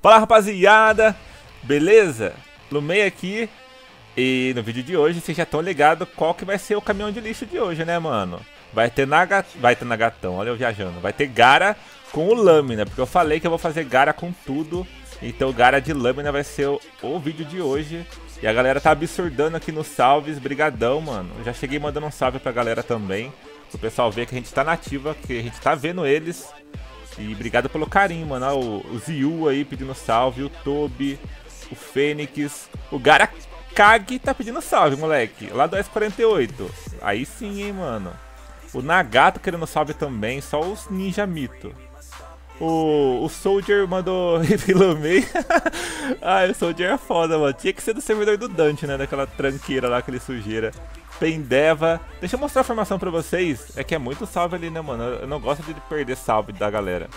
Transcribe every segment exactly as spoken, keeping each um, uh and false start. Fala rapaziada, beleza? Lumei aqui e no vídeo de hoje vocês já estão ligados qual que vai ser o caminhão de lixo de hoje, né mano? Vai ter naga... vai ter nagatão, olha eu viajando, vai ter gara com o lâmina, porque eu falei que eu vou fazer gara com tudo, então gara de lâmina vai ser o, o vídeo de hoje. E a galera tá absurdando aqui nos salves, brigadão mano, eu já cheguei mandando um salve pra galera também, pro pessoal ver que a gente tá nativa, que a gente tá vendo eles. E obrigado pelo carinho, mano. O, o Ziu aí pedindo salve, o Tobi, o Fênix, o Garakag tá pedindo salve, moleque. Lá do S quarenta e oito. Aí sim, hein, mano. O Nagato querendo salve também, só os ninja mito. O, o Soldier mandou Lumei. Ai, o Soldier é foda, mano. Tinha que ser do servidor do Dante, né? Daquela tranqueira lá, aquele sujeira. Pendeva. Deixa eu mostrar a formação pra vocês. É que é muito salve ali, né, mano? Eu não gosto de perder salve da galera.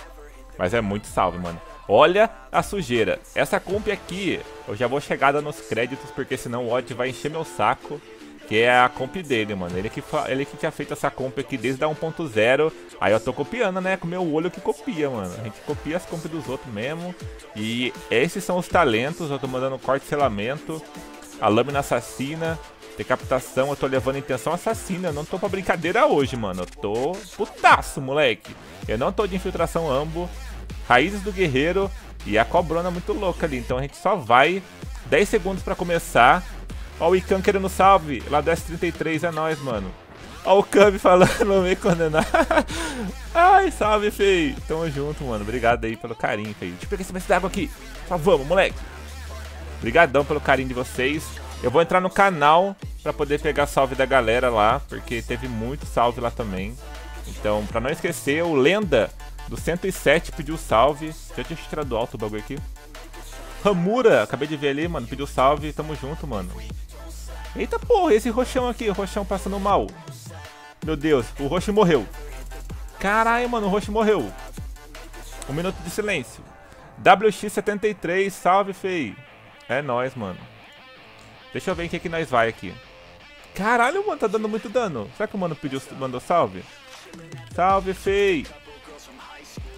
Mas é muito salve, mano. Olha a sujeira. Essa comp aqui, eu já vou chegada nos créditos, porque senão o Odd vai encher meu saco. Que é a comp dele, mano. Ele que, ele que tinha feito essa comp aqui desde a um ponto zero. Aí eu tô copiando, né? Com meu olho que copia, mano. A gente copia as comps dos outros mesmo. E esses são os talentos. Eu tô mandando corte e selamento. A lâmina assassina. Decapitação, eu tô levando intenção assassina. Eu não tô pra brincadeira hoje, mano. Eu tô putaço, moleque. Eu não tô de infiltração ambo. Raízes do guerreiro. E a cobrona muito louca ali. Então a gente só vai dez segundos pra começar. Ó o Ican querendo salve. Lá do S trinta e três é nóis, mano. Ó o Cami falando, meio condenar. Ai, salve, fei. Tamo junto, mano. Obrigado aí pelo carinho, fei. Deixa eu pegar esse mestre d'água aqui. Só vamos, moleque. Obrigadão pelo carinho de vocês. Eu vou entrar no canal pra poder pegar salve da galera lá, porque teve muito salve lá também. Então, pra não esquecer, o Lenda do cento e sete pediu salve. Já tinha tirado alto o bagulho aqui. Ramura, acabei de ver ali, mano, pediu salve. Tamo junto, mano. Eita porra, esse roxão aqui, o roxão passando mal. Meu Deus, o roxo morreu. Caralho, mano, o roxo morreu. Um minuto de silêncio. W X setenta e três, salve, fei. É nóis, mano. Deixa eu ver em que, que nós vai aqui. Caralho, mano, tá dando muito dano. Será que o mano pediu, mandou salve? Salve, fei.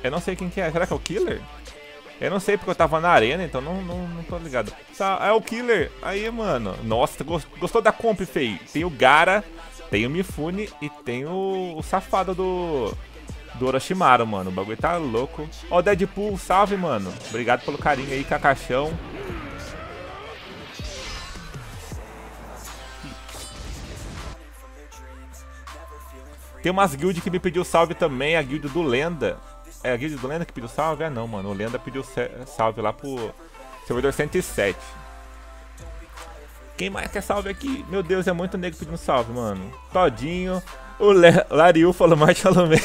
Eu não sei quem que é. Será que é o Killer? Eu não sei porque eu tava na arena, então não, não, não tô ligado. Tá, é o Killer. Aí, mano. Nossa, gostou da comp, fei? Tem o Gara, tem o Mifune e tem o, o safado do, do Orochimaru, mano. O bagulho tá louco. Ó, o Deadpool, salve, mano. Obrigado pelo carinho aí, Cacachão. Tem umas guild que me pediu salve também, a guild do Lenda. É a guild do Lenda que pediu salve? Ah não, mano, o Lenda pediu salve lá pro servidor cento e sete. Quem mais quer salve aqui? Meu Deus, é muito negro pedindo salve, mano. Todinho. O Le Lariu falou mais de Alomé.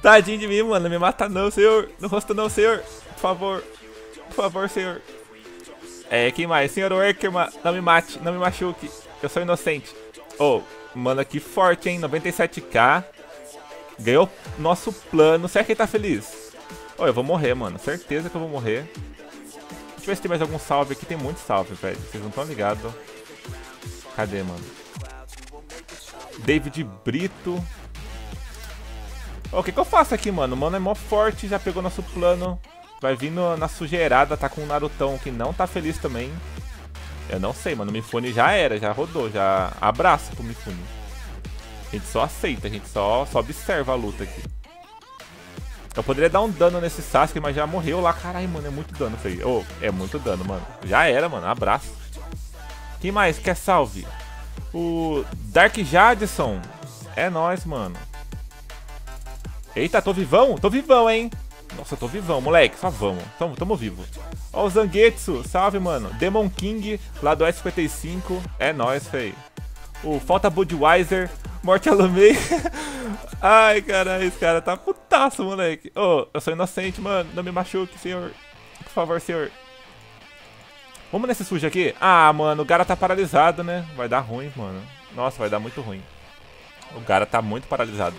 Tadinho de mim, mano, não me mata não, senhor. No rosto não, senhor. Por favor. Por favor, senhor. É, quem mais? Senhor Orkerman, não me mate, não me machuque. Eu sou inocente. Oh. Mano, aqui forte, hein? noventa e sete K. Ganhou nosso plano. Será que ele tá feliz? Ó, oh, eu vou morrer, mano. Certeza que eu vou morrer. Deixa eu ver se tem mais algum salve aqui. Tem muito salve, velho. Vocês não estão ligados. Cadê, mano? David Brito. Ó, oh, o que que eu faço aqui, mano? O mano é mó forte. Já pegou nosso plano. Vai vir no, na sujeirada. Tá com o Narutão que não tá feliz também. Eu não sei, mano, o Mifune já era, já rodou, já abraço pro Mifune. A gente só aceita, a gente só, só observa a luta aqui. Eu poderia dar um dano nesse Sasuke, mas já morreu lá. Caralho, mano, é muito dano, feio. Oh, é muito dano, mano. Já era, mano, abraço. Quem mais quer salve? O Dark Jadson. É nóis, mano. Eita, tô vivão? Tô vivão, hein? Nossa, eu tô vivão, moleque, só vamos. Tamo, tamo vivo. Ó o Zangetsu, salve, mano. Demon King, lá do S cinquenta e cinco. É nóis, fei. O Falta Budweiser, Morte a Lumei. Ai, caralho, esse cara tá putaço, moleque. Ô, oh, eu sou inocente, mano. Não me machuque, senhor. Por favor, senhor. Vamos nesse sujo aqui? Ah, mano, o cara tá paralisado, né? Vai dar ruim, mano. Nossa, vai dar muito ruim. O cara tá muito paralisado.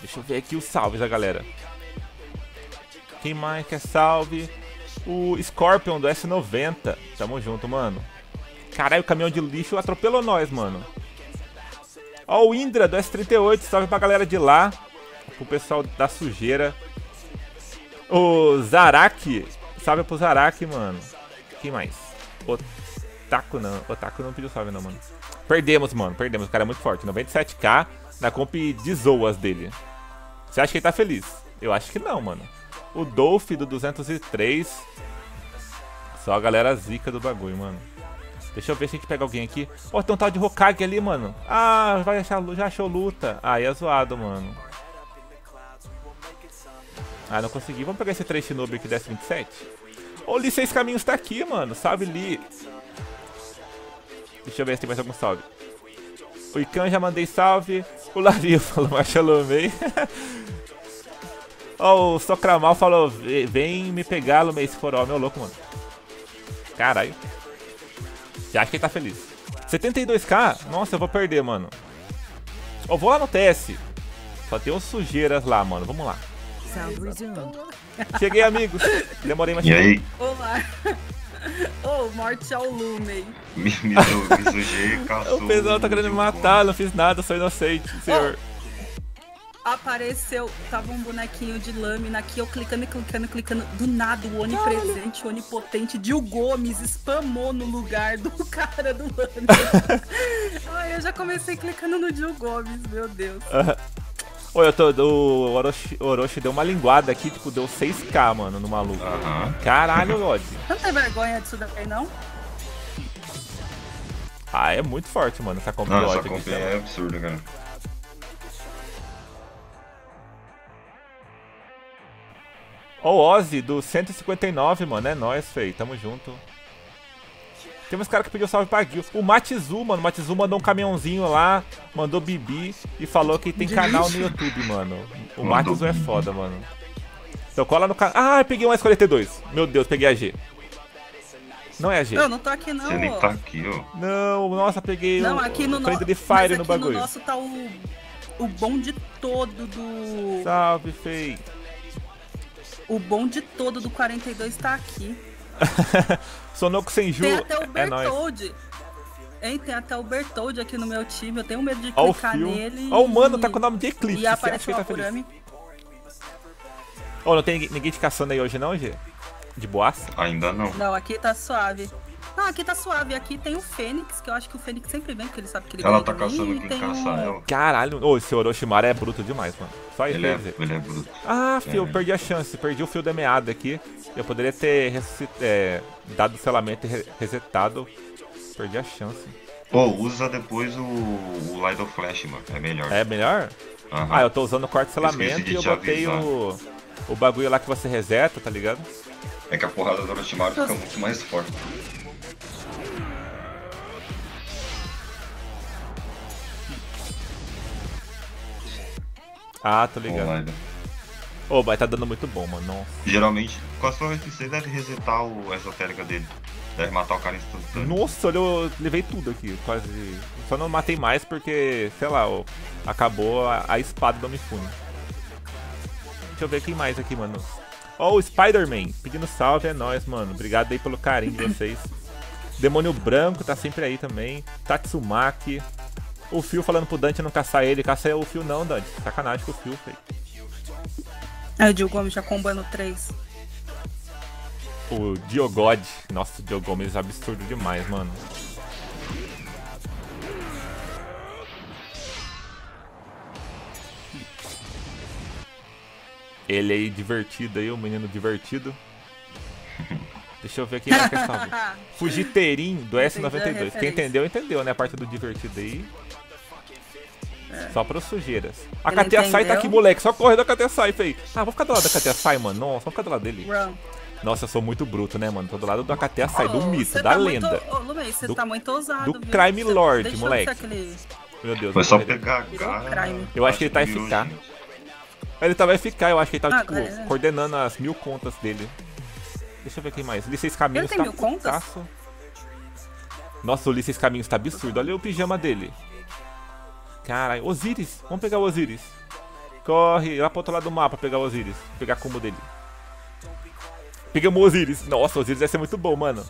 Deixa eu ver aqui os salves da galera. Quem mais quer salve? O Scorpion do S noventa. Tamo junto, mano. Caralho, o caminhão de lixo atropelou nós, mano. Ó, o Indra do S trinta e oito, salve pra galera de lá, pro pessoal da sujeira. O Zaraki, salve pro Zaraki, mano. Quem mais? Otaku não, Otaku não pediu salve não, mano. Perdemos, mano, perdemos, o cara é muito forte, noventa e sete k na comp de zoas dele. Você acha que ele tá feliz? Eu acho que não, mano. O Dolph do duzentos e três, só a galera zica do bagulho, mano. Deixa eu ver se a gente pega alguém aqui. Ó, oh, tem um tal de Hokage ali, mano. Ah, vai achar, já achou luta. Aí ah, é zoado, mano. Ah, não consegui. Vamos pegar esse três Shinobi aqui, dez vinte e sete. Ô, oh, Li Seis Caminhos tá aqui, mano. Salve, Li. Deixa eu ver se tem mais algum salve. O Ikan já mandei salve. O Lario falou, marcha Lumei. Ó, o Socramal falou, vem me pegar, Lumei, se for. Ó, meu louco, mano. Caralho. Já acho que ele tá feliz. setenta e dois k? Nossa, eu vou perder, mano. Eu vou lá no T S. Só tem uns sujeiras lá, mano. Vamos lá. Cheguei, amigos. Demorei, mas cheguei. E aí? Olá. Ô, oh, morte ao Lumei. Me sujei, caçou. O pessoal tá querendo me matar, não fiz nada, sou inocente, senhor. Oh. Apareceu, tava um bonequinho de lâmina aqui, eu clicando, clicando, clicando. Do nada, o onipresente, onipotente, Dil Gomes spamou no lugar do cara do lâmina. Ai, eu já comecei clicando no Dil Gomes, meu Deus. Ô, eu tô, o Orochi, Orochi deu uma linguada aqui, tipo, deu seis k, mano, no maluco. Uhum. Caralho, Lodi. Não tem vergonha disso daí, não? Ah, é muito forte, mano, essa compra do Lodi aqui. Essa compra é absurda, cara. Ó, o Ozzy do cento e cinquenta e nove, mano, é nóis, fei, tamo junto. Tem uns caras que pediu salve pra Gil. O Matizu, mano. O Matizu mandou um caminhãozinho lá, mandou bibi e falou que tem canal no YouTube, mano. O Matizu é foda, mano. Então cola no canal. Ah, eu peguei um S quarenta e dois. Meu Deus, peguei a G. Não é a G. Não, não tá aqui não. Você nem tá aqui, ó. Não, nossa, peguei não, um, aqui no um no... de Fire aqui no bagulho. No nosso tá o, o bonde todo do... Salve, fei. O bonde todo do quarenta e dois tá aqui. Sonoco Senju, tem até o Bertold, é hein, tem até o Bertold aqui no meu time, eu tenho medo de clicar oh, nele. Ó, oh, o mano tá com o nome de Eclipse, e apareceu o Akurami. Ó, não tem ninguém, ninguém te caçando aí hoje não, Gê? De boaça? Ainda não. Não, aqui tá suave. Não, aqui tá suave, aqui tem o Fênix, que eu acho que o Fênix sempre vem, porque ele sabe que ele ela tá caçando quem caçar ela. Caralho, ô, esse Orochimaru é bruto demais, mano. Só ele, ele, é, ele é bruto. Ah, fio, é. Eu perdi a chance, perdi o fio da meada aqui. Eu poderia ter é, dado o selamento e re resetado. Perdi a chance. Pô, usa depois o, o Lido Flash, mano. É melhor. É melhor? Uhum. Ah, eu tô usando o corte selamento e eu botei o, o bagulho lá que você reseta, tá ligado? É que a porrada do Orochimaru fica muito mais forte. Ah, tô ligado. Ô, oh, vai tá dando muito bom, mano. Nossa. Geralmente, com a sua U F C deve resetar o esotérica dele. Deve matar o cara instantâneo. Nossa, olha, eu levei tudo aqui, quase. Só não matei mais porque, sei lá, ó, acabou a, a espada do Mifune. Deixa eu ver quem mais aqui, mano. Ó, oh, o Spider-Man, pedindo salve, é nóis, mano. Obrigado aí pelo carinho de vocês. Demônio Branco tá sempre aí também. Tatsumaki. O Fio falando pro Dante não caçar ele. Caça o Fio não, Dante. Sacanagem com o Fio, feio. É, o Dil Gomes já combando três. O Diogod. Nossa, o Dil Gomes é absurdo demais, mano. Ele aí divertido aí, o menino divertido. Deixa eu ver quem vai quer saber. Fugiteirinho do S noventa e dois. Quem entendeu, entendeu, né? A parte do divertido aí. É. Só para sujeiras. A Katea Sai tá aqui, moleque. Só corre da Katea Sai, feio. Ah, vou ficar do lado da Katea Sai, mano. Nossa, vou ficar do lado dele. Run. Nossa, eu sou muito bruto, né, mano? Tô do lado da Katea Sai, oh, do mito, da tá lenda. Ô, muito... oh, Lumei, você do... tá muito ousado. Do viu? Crime você... Lord, deixa moleque. Aquele... Meu Deus, foi só pegar a garra. Eu acho que ele tá F K. Ele tá vai ficar, eu acho que ele tá, tipo, ah, coordenando as mil contas dele. Deixa eu ver quem mais. Li Seis Caminhos tá putaço. Nossa, o Li Seis Caminhos tá absurdo. Olha o pijama dele. Caralho, Osiris, vamos pegar o Osiris. Corre lá pro outro lado do mapa pegar o Osiris. Pegar a combo dele. Pegamos o Osiris. Nossa, o Osiris vai ser muito bom, mano.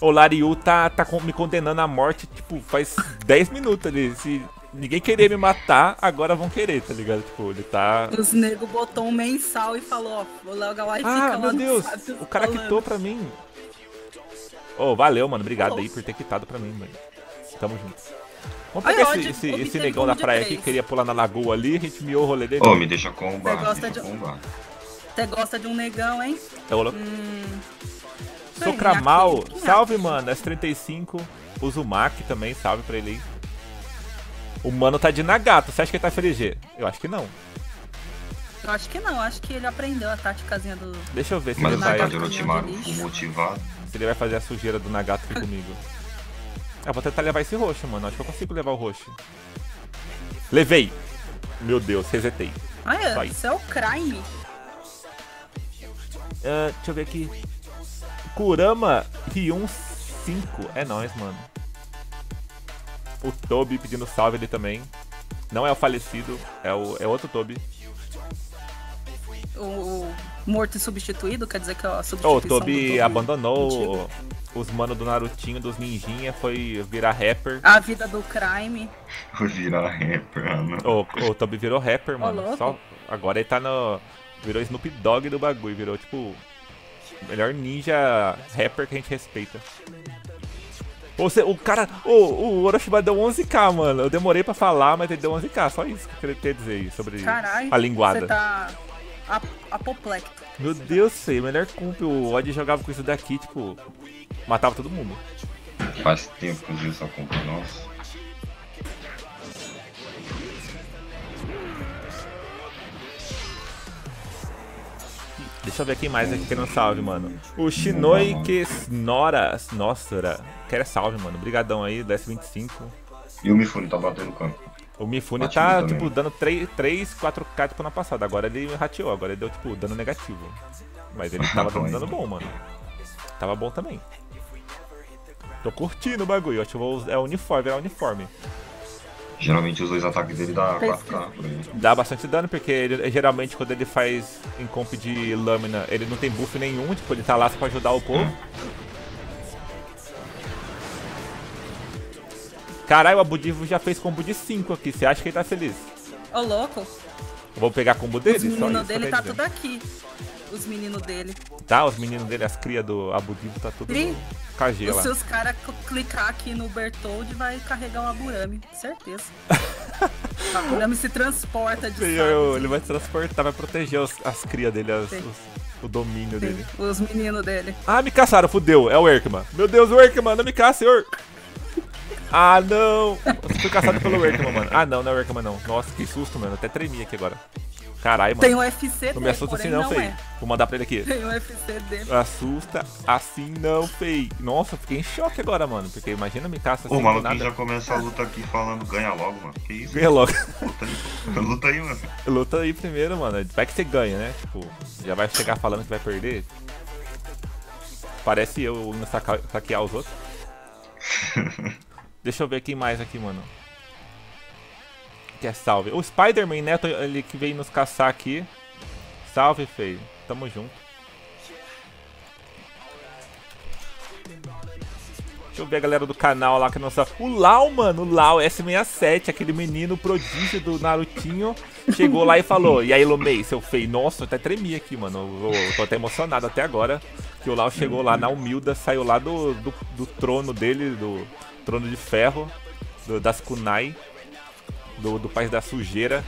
O Lariu tá, tá me condenando à morte, tipo, faz dez minutos ali. Se ninguém queria me matar, agora vão querer, tá ligado? Tipo, ele tá... Os nego botou um mensal e falou, ó, o Léo Gawai fica lá. Ah, meu Deus, o cara quitou pra mim. Ô, oh, valeu, mano, obrigado Nossa. aí por ter quitado pra mim, mano. Tamo junto. Vamos pegar Ai, esse, esse, esse negão da praia aqui que queria pular na lagoa ali, a gente miou o rolê dele. Ô, oh, me deixa combar, me deixa de... combar. Você gosta de um negão, hein? É louco. Hum... Socramal, salve, mano, S trinta e cinco, usa o Mac também, salve pra ele aí. O mano tá de nagato, você acha que ele tá F L G? Eu acho que não. Eu acho que não, acho que ele aprendeu a táticazinha do... Deixa eu ver se Mas ele vai... Mas eu motivado. Se ele vai fazer a sujeira do nagato aqui comigo. Eu vou tentar levar esse roxo, mano, acho que eu consigo levar o roxo. Levei! Meu Deus, resetei. Ah, isso é o crime. Uh, deixa eu ver aqui. Kurama Ryun cinco. É nóis, mano. O Toby pedindo salve ali também. Não é o falecido, é o é outro Toby. O morto e substituído, quer dizer que é a substituição. Oh, o Toby, Toby abandonou antigo. Os mano do Narutinho, dos ninjinha, foi virar rapper. A vida do crime. Virar rapper, mano. Oh, o Toby virou rapper, mano. Oh, Só agora ele tá no... Virou Snoop Dogg do bagulho, virou tipo... Melhor ninja rapper que a gente respeita. Ou você, o cara... O, o Orochimaru deu onze K, mano. Eu demorei pra falar, mas ele deu onze K. Só isso que eu queria ter dizer aí sobre Carai, a linguada. Você tá apoplexo. Meu Deus, sei. Melhor cumpre. O Odd jogava com isso daqui, tipo... Matava todo mundo. Faz tempo que eu vi essa compra, nossa. Deixa eu ver quem mais aqui querendo salve, mano. O Shinoi Kesnora. Nossa, quer salve, mano. Obrigadão aí, D S vinte e cinco. E o Mifune tá batendo o campo. O Mifune Batido tá, também. tipo, dando três, quatro K tipo na passada. Agora ele rateou, agora ele deu, tipo, dano negativo. Mas ele tava dando dano bom, mano. Tava bom também. Tô curtindo o bagulho. Eu acho que vou... é uniforme, é uniforme. Geralmente os dois ataques dele dá quatro K. Dá bastante dano, porque ele, geralmente quando ele faz encomp de lâmina, ele não tem buff nenhum, tipo, ele tá lá só pra ajudar o povo. Caralho, o Abudivo já fez combo de cinco aqui, você acha que ele tá feliz? Ô, louco. Vou pegar combo dele? Os meninos dele tá tudo aqui. Os meninos dele. Tá, os meninos dele, as crias do Abudivo tá tudo... Sim. K G lá. Se os caras clicar aqui no Bertold, vai carregar o Aburami, certeza. O Aburami se transporta de Sim, eu, Ele vai se transportar, vai proteger os, as crias dele, as, os, o domínio Sim, dele. Os meninos dele. Ah, me caçaram, fudeu, é o Erkman. Meu Deus, o Erkman, não me caça, senhor. Ah, não. Eu fui caçado pelo Erkman, mano. Ah, não, não é o Erkman, não. Nossa, que susto, mano. Até tremi aqui agora. Caralho, mano. Tem um U F C dele, não me assusta assim não, Fei. É. Vou mandar pra ele aqui. Tem um U F C dele. Assusta assim não, Fei. Nossa, fiquei em choque agora, mano. Porque imagina me caça assim. Ô, mano, quem já começa a luta aqui falando ganha logo, mano. Que isso? Ganha logo. Luta aí, luta aí, mano. Luta aí primeiro, mano. Vai que você ganha, né? Tipo, já vai chegar falando que vai perder. Parece eu indo saca saquear os outros. Deixa eu ver quem mais aqui, mano. É salve. O Spider-Man Neto, ele que veio nos caçar aqui. Salve, feio. Tamo junto. Deixa eu ver a galera do canal lá que não sabe. O Lau, mano. O Lau, S sessenta e sete, aquele menino prodígio do Narutinho. Chegou lá e falou, e aí, Lumei, seu feio? Nossa, eu até tremi aqui, mano. Eu, eu tô até emocionado até agora. Que o Lau chegou lá na humilda, saiu lá do, do, do trono dele, do trono de ferro, do, das kunai. Do, do país da sujeira.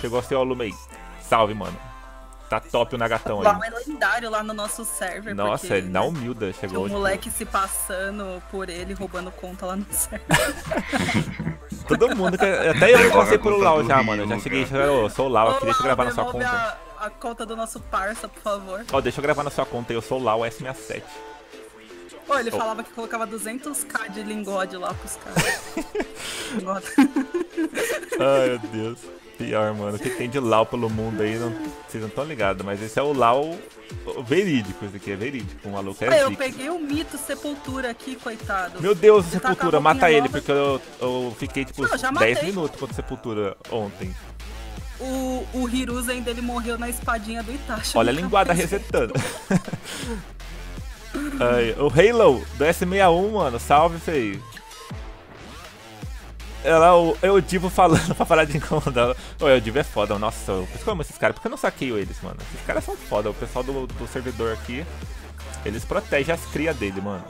Chegou a ser o Lumei. Salve, mano. Tá top o Nagatão aí. O Lau é lendário lá no nosso server. Nossa, ele na humilda chegou. O moleque se passando por ele, roubando conta lá no server. Todo mundo. Até eu passei pelo Lau já, mano. Eu já cheguei e falei, sou o Lau, eu queria te gravar na sua conta. A conta do nosso parça, por favor. Ó, oh, deixa eu gravar na sua conta, eu sou o Lau S sessenta e sete. Pô, oh, ele oh. falava que colocava duzentos K de lingode lá pros caras. Ai, meu Deus. Pior, mano. O que tem de Lau pelo mundo aí, não... vocês não estão ligados, mas esse é o Lau verídico, esse aqui é verídico, um maluco é zica. Eu peguei o mito Sepultura aqui, coitado. Meu Deus, ele Sepultura, tá mata ele, nova. porque eu, eu fiquei, tipo, não, dez minutos contra Sepultura ontem. O, o Hiruzen dele morreu na espadinha do Itachi. Olha a linguada resetando. Ai, o Halo do S sessenta e um, mano. Salve, feio. Olha lá, o Eldivo falando pra parar de incomodar. O Eldivo é foda, nossa. Por isso que eu amo esses caras. Por que eu não saqueio eles, mano? Esses caras são foda. O pessoal do, do servidor aqui, eles protegem as crias dele, mano.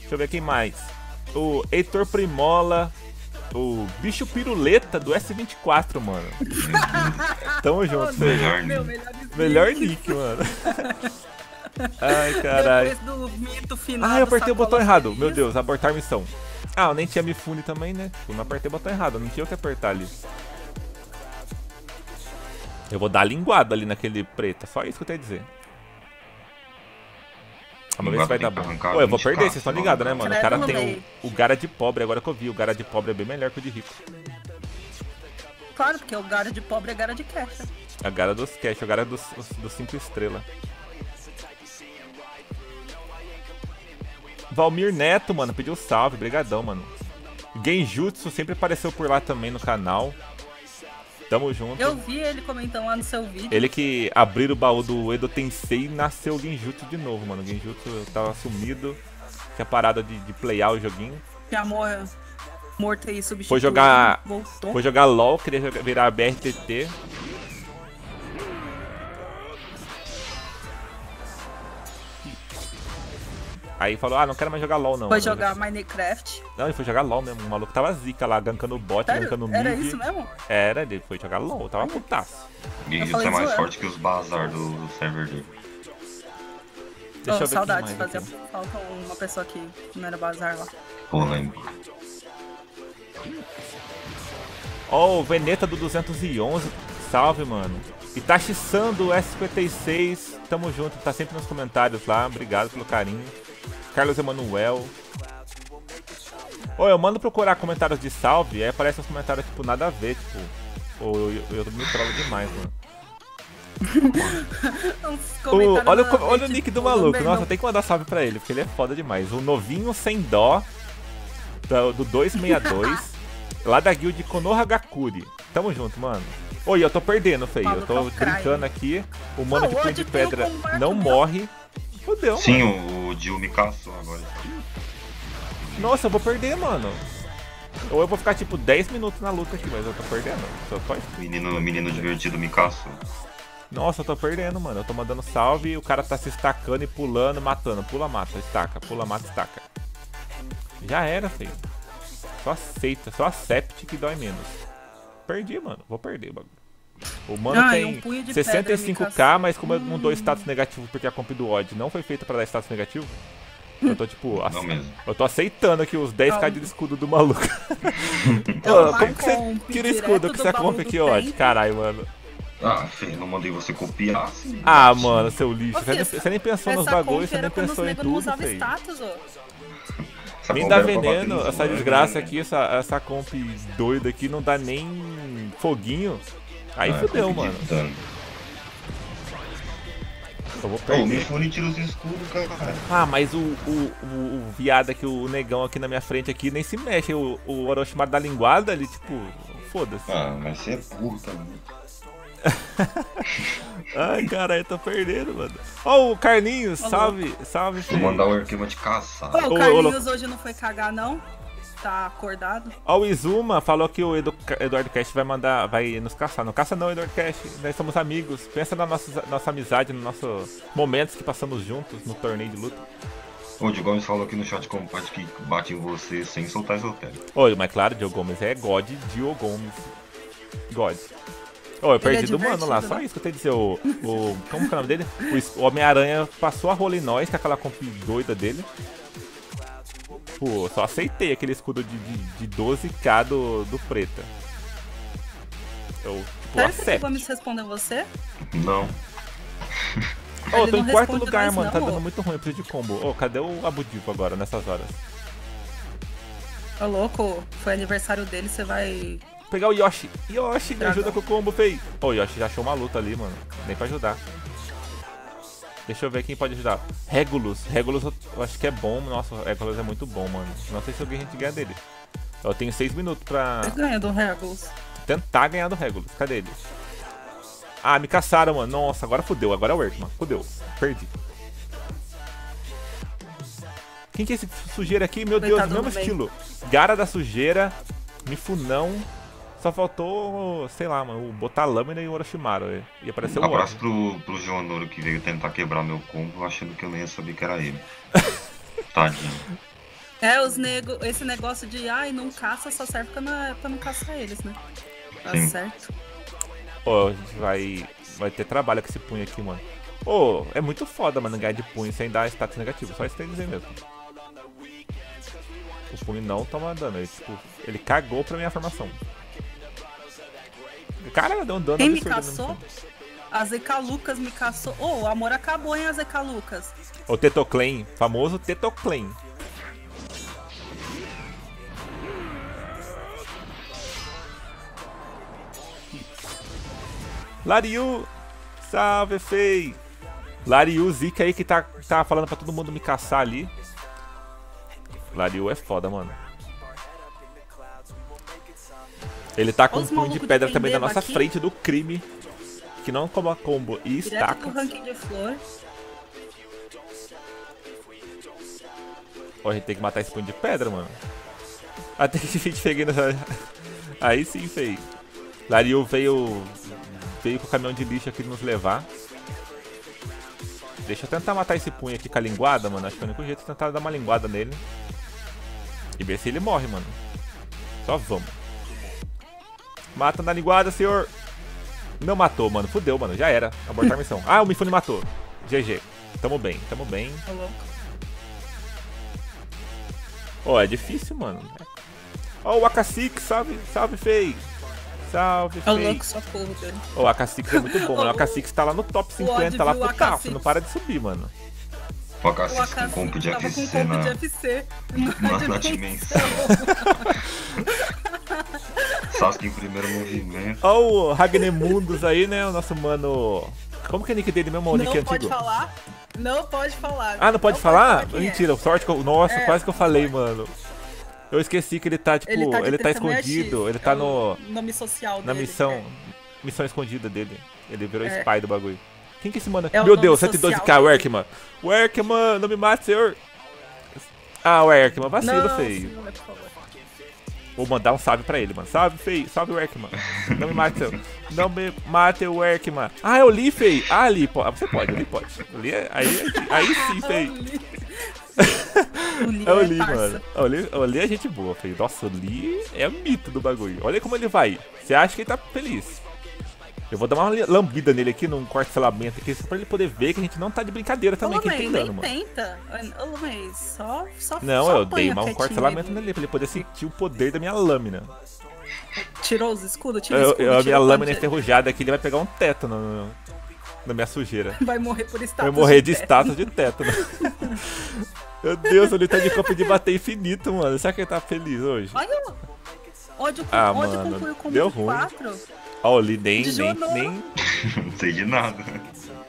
Deixa eu ver quem mais. O Heitor Primola. O bicho piruleta do S vinte e quatro, mano. Tamo junto, oh, melhor, meu, melhor, melhor nick, mano. Ai, caralho. Ah, eu apertei o botão errado. Meu Deus, abortar missão. Ah, eu nem tinha Mifune também, né? Eu não apertei o botão errado, não tinha o que apertar ali. Eu vou dar a linguada ali naquele preto, só isso que eu tenho a dizer. Vamos ver se vai dar bom. Pô, eu vou perder, vocês estão ligados, né, mano? O cara tem o, o Gara de pobre, agora que eu vi. O Gara de pobre é bem melhor que o de rico. Claro, porque o Gara de pobre é Gara de cash. A Gara dos cash, o Gara dos cinco estrelas. Valmir Neto, mano, pediu salve. Brigadão, mano. Genjutsu sempre apareceu por lá também no canal. Tamo junto. Eu vi ele comentando lá no seu vídeo. Ele que abriu o baú do Edo Tensei e nasceu o Genjutsu de novo, mano. O Genjutsu tava sumido. Tinha parada de, de playar o joguinho. Tinha morto aí, substituiu. Foi jogar, voltou. Foi jogar LOL, queria jogar, virar B R T T. Aí falou, ah, não quero mais jogar LOL não. Foi jogar Minecraft. Não, ele foi jogar LOL mesmo. O maluco tava zica lá, gankando o bot, sério? Gankando o mid. Era isso mesmo? Era, ele foi jogar LOL, tava putaço. E isso é mais forte que os bazar do, do server dele. Deixa oh, eu ver saudades de fazer falta uma pessoa que não era bazar lá. Pô, lembro. Ó, oh, o Veneta do duzentos e onze, salve, mano. E tá xissando o S cinquenta e seis, tamo junto, tá sempre nos comentários lá, obrigado pelo carinho. Carlos Emanuel. Ô, oh, eu mando procurar comentários de salve, aí aparecem os comentários, tipo, nada a ver, tipo. Ou eu, eu, eu me trolo demais, mano. o, olha, o, olha o nick do maluco, nossa, tem que mandar salve pra ele, porque ele é foda demais. O novinho sem dó, do duzentos e sessenta e dois, lá da guild Konohagakure. Tamo junto, mano. Oi, eu tô perdendo, feio. Eu tô brincando aqui. O mano oh, de punho de pedra não morre. Fudeu, sim, mano. O Dio me caçou agora. Nossa, eu vou perder, mano. Ou eu vou ficar tipo dez minutos na luta aqui, mas eu tô perdendo. Só pode... menino, menino divertido me caçou. Nossa, eu tô perdendo, mano. Eu tô mandando salve e o cara tá se estacando e pulando, matando. Pula, mata, estaca. Pula, mata, estaca. Já era, feio. Só aceita, só accepte que dói menos. Perdi, mano. Vou perder o bagulho. O mano ah, tem um sessenta e cinco K, mas como eu não dou status negativo porque a comp do O D não foi feita pra dar status negativo, eu tô tipo, ace... eu tô aceitando aqui os dez K Calma. de escudo do maluco. Mano, como que você tira o escudo que você compra aqui, O D? Caralho, mano. Ah, filho, não mandei você copiar. Ah, mano, seu lixo. Você, você nem pensou nos bagulhos, você nem pensou em tudo, filho. Nem dá veneno, essa desgraça aqui, essa, essa comp doida aqui não dá nem foguinho. Aí ah, fudeu, mano. Eu vou perder. O Mifune tira os escudos, cara. Ah, mas o, o, o, o viado aqui, o negão aqui na minha frente aqui, nem se mexe. O, o Orochimaru da linguada, ele tipo, foda-se. Ah, mas você é burro também. Ai, caralho, eu tô perdendo, mano. Ó, oh, o Carlinhos, olá. Salve, salve. Vou mandar o Arquima de caçar. Oh, o Carlinhos o, o... hoje não foi cagar, não? Tá acordado. Ó, o Izuma falou que o Edu, Eduardo Cash vai mandar, vai nos caçar. Não caça não, Eduardo Cash. Nós somos amigos. Pensa na nossa, nossa amizade, nos nossos momentos que passamos juntos no torneio de luta. O Diogo Gomes falou aqui no chat como parte que bate em você sem soltar esotério. Oi, mas claro, Diogo Gomes é God, Diogo Gomes. God. Ô, oh, eu perdi é do mano lá, né? Só isso que eu tenho que dizer. O, o, como que é o nome dele? O, o Homem-Aranha passou a rola em nós, com aquela comp doida dele. Pô, só aceitei aquele escudo de, de, de doze K do, do preta. Eu, tipo, aceito. Será que o responder você? Não. Ô, oh, tô em quarto lugar, mano. Não, tá dando muito ruim, eu preciso de combo. Ô, oh, cadê o Abudivo agora, nessas horas? Ô, oh, louco, foi aniversário dele, você vai... pegar o Yoshi. Yoshi, me ajuda com o combo, fei. Ô, oh, Yoshi já achou uma luta ali, mano. Nem pra ajudar. Deixa eu ver quem pode ajudar. Regulus. Regulus eu acho que é bom. Nossa, o Regulus é muito bom, mano. Não sei se alguém a gente ganha dele. Eu tenho seis minutos pra... você ganha do Regulus. Tentar ganhar do Regulus. Cadê ele? Ah, me caçaram, mano. Nossa, agora fodeu. Agora é o Earth, mano. Fodeu. Perdi. Quem que é esse sujeira aqui? Meu Coitado Deus, mesmo estilo. Gara da Sujeira, Mifunão. Só faltou, sei lá, mano, botar a Lâmina e o Orochimaru. E apareceu um o abraço pro, pro Joanoro que veio tentar quebrar meu combo, achando que eu não ia saber que era ele. Tadinho. É, os nego, esse negócio de ai, não caça, só serve pra não, pra não caçar eles, né? Tá Sim. certo. Pô, a gente vai, vai ter trabalho com esse punho aqui, mano. Pô, é muito foda, mano, ganhar de punho sem dar status negativo, só isso tem que dizer mesmo. O punho não toma dano, ele, tipo, ele cagou pra minha formação. Cara, deu um dano. Quem me caçou? A Zeca Lucas me caçou. Ô, oh, o amor acabou, hein, a Zeca Lucas. O Tetoclen, famoso Tetoclen. Lariu, salve, fei. Lariu, Zika aí que tá, tá falando pra todo mundo me caçar ali. Lariu é foda, mano. Ele tá com um punho de pedra de também na nossa aqui. frente do crime. Que não coma combo e Direto estaca. Ranking de flor. Ó, a gente tem que matar esse punho de pedra, mano. Até que a gente cheguei nessa... Aí sim, fei. Lariu veio... Veio com o caminhão de lixo aqui nos levar. Deixa eu tentar matar esse punho aqui com a linguada, mano. Acho que é o único jeito de tentar dar uma linguada nele. E ver se ele morre, mano. Só vamos. Mata na linguada, senhor. Não matou, mano. Fudeu, mano. Já era. Abortar a missão. Ah, o Mifune matou. G G. Tamo bem, tamo bem. Ó, oh, é difícil, mano. Ó, oh, o Akasik, salve, salve, fei. Salve, é louco, socorro, velho. Oh, o Akasix é muito bom, mano. O Akasix tá lá no top cinquenta, lá pro carro. Não para de subir, mano. O Akasix com combo de F C na... na dimensão. Sasuke em primeiro movimento. Ó oh, o Ragnemundos aí, né? O nosso mano... Como que é o nick dele mesmo? O nick antigo? Não pode falar. Não pode falar. Ah, não pode não falar? Pode falar Mentira, é. sorte que eu... Nossa, é, quase que eu falei, mano. Eu esqueci que ele tá, tipo, ele tá, ele tá escondido, ele tá no... nome social dele. Na missão, é. missão escondida dele. Ele virou é. spy do bagulho. Quem que é esse mano aqui? É Meu Deus, cento e doze K, o Erkman. O Erkman, não me mate, senhor. Ah, o Erkman, vacilo, feio. Senhor, vou mandar um salve pra ele, mano. Salve, feio, salve o Erkman. Não me mate, senhor. Não me mate, o Erkman. Ah, eu li, feio. Ah, li, pô. Ah, você pode, eu li, pode. Eu li, aí, aí, aí sim, feio. Eu li, mano. Eu li a gente boa, feio. Nossa, o Li é mito do bagulho. Olha como ele vai. Você acha que ele tá feliz? Eu vou dar uma lambida nele aqui, num cortelamento aqui, só pra ele poder ver que a gente não tá de brincadeira também. Ô, que ele tem, mano. Tenta. Ô, Lumei, só, só Não, só eu dei um cortelamento nele pra ele poder sentir o poder da minha lâmina. Tirou os escudos? Tirou os escudos. A minha lâmina enferrujada aqui, ele vai pegar um tétano no, na minha sujeira. Vai morrer por estátua. Vai morrer de estátua de tétano. Meu Deus, ele tá de campo de bater infinito, mano. Será que ele tá feliz hoje? Olha o... Ódio com ah, ódio mano, com o combo de quatro. Ó, o Li nem... nem... Não sei de nada.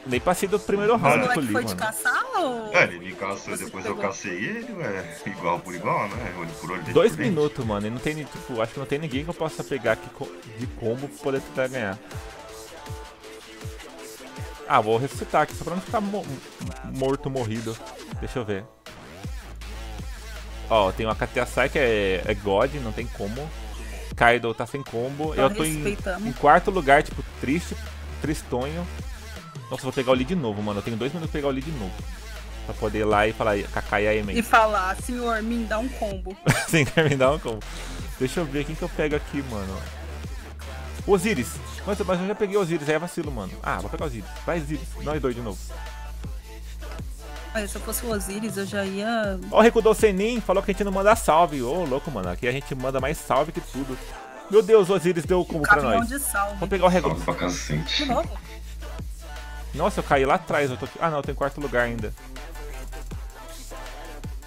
Nem passei do primeiro round com o Li, mano. Foi de caçar, ou... É, ele me caçou e depois eu cacei ele, ué. Igual por igual, né? Olho por olho. Dois minutos, mano. E não tem, tipo, acho que não tem ninguém que eu possa pegar aqui de combo pra poder tentar ganhar. Ah, vou ressuscitar aqui só pra não ficar mo morto, morrido. Deixa eu ver. Ó, oh, tem uma Kateasai que é, é God, não tem como. Kaido tá sem combo. Tá, eu tô em, em quarto lugar, tipo, triste, tristonho. Nossa, vou pegar o Li de novo, mano. Eu tenho dois minutos pra pegar o Li de novo. Pra poder ir lá e falar Kakai Aemen. E falar, senhor, me dá um combo. Senhor, me dá um combo. Deixa eu ver quem que eu pego aqui, mano. Osiris. Mas, mas eu já peguei Osiris, aí é vacilo, mano. Ah, vou pegar Osiris. Vai, Osiris. Nós dois de novo. Se eu fosse o Osiris, eu já ia... Ó, o Recudou Senin falou que a gente não manda salve. Ô, oh, louco, mano. Aqui a gente manda mais salve que tudo. Meu Deus, o Osiris deu combo pra nós. De salve. Vamos pegar o Recudou. Nossa, eu caí lá atrás. Eu tô... Ah, não. Eu tô em quarto lugar ainda.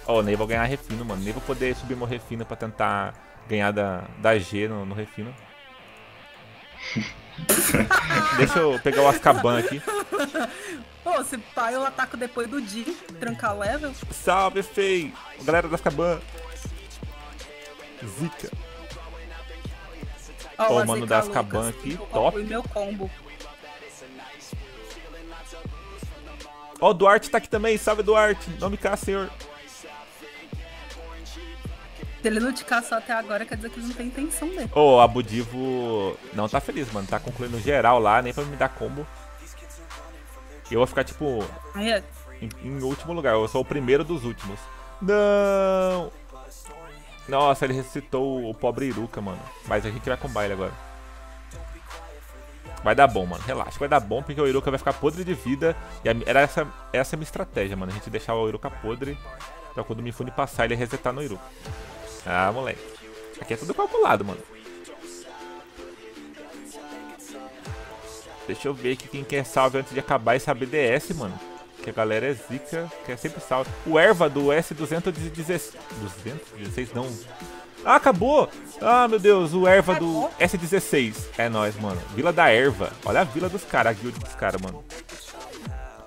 Ó, oh, o Ney vai ganhar refino, mano. Nem vou poder subir meu refino pra tentar ganhar da, da G no, no refino. Deixa eu pegar o Azkaban aqui. Pô, se pai eu ataco depois do dia, trancar level. Salve, fei! Galera da Azkaban. Zika. Ó, oh, o mano da Azkaban aqui, top. Meu combo. Ó, oh, o Duarte tá aqui também. Salve, Duarte. Não me cá, senhor. Se ele não te caçou até agora, quer dizer que ele não tem intenção dele. Ô, oh, Abudivo não tá feliz, mano. Tá concluindo geral lá, nem pra me dar combo. Eu vou ficar, tipo, é. em, em último lugar. Eu sou o primeiro dos últimos. Não! Nossa, ele ressuscitou o pobre Iruka, mano. Mas a gente vai com baile agora. Vai dar bom, mano. Relaxa, vai dar bom, porque o Iruka vai ficar podre de vida. E a, era essa, essa é a minha estratégia, mano. A gente deixar o Iruka podre pra quando o Mifune passar, ele resetar no Iruka. Ah, moleque. Aqui é tudo calculado, mano. Deixa eu ver aqui quem quer salve antes de acabar essa B D S, mano. Que a galera é zica, quer sempre salve. O erva do S duzentos e dezesseis... duzentos e dezesseis, não. Ah, acabou! Ah, meu Deus, o erva do S dezesseis. É nóis, mano. Vila da erva. Olha a vila dos caras, a guild dos caras, mano.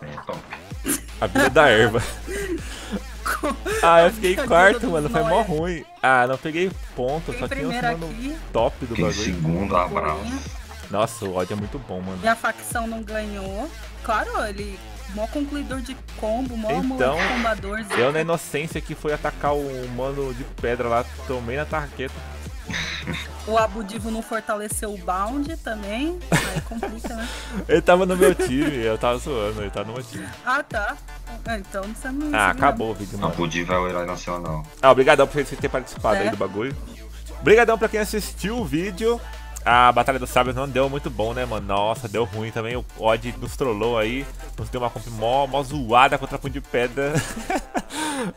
É top. A vila da erva. Ah, eu fiquei em quarto, mano, foi mó ruim. Ah, não peguei ponto, só tinha uns mano top do bagulho. Segundo, abraço. Nossa, o ódio é muito bom, mano. E a facção não ganhou. Claro, ele mó concluidor de combo, mó então, combador. Eu na inocência que foi atacar o mano de pedra lá, tomei na tarraqueta. O Abudivo não fortaleceu o Bound também, aí complica, né? Ele tava no meu time, eu tava zoando, ele tava no meu time. Ah, tá. Então você não... Ah, acabou o vídeo, mano. Abudivo é o herói nacional. Ah, obrigadão por você ter participado é. aí do bagulho. Obrigadão pra quem assistiu o vídeo. A Batalha dos Sábios não deu muito bom, né, mano? Nossa, deu ruim também. O Odd nos trollou aí. Nos deu uma comp mó, mó zoada contra Punho de Pedra.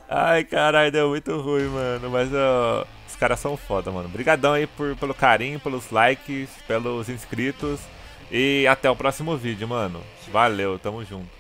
Ai, caralho, deu muito ruim, mano. Mas ó, os caras são foda, mano. Obrigadão aí por, pelo carinho, pelos likes, pelos inscritos. E até o próximo vídeo, mano. Valeu, tamo junto.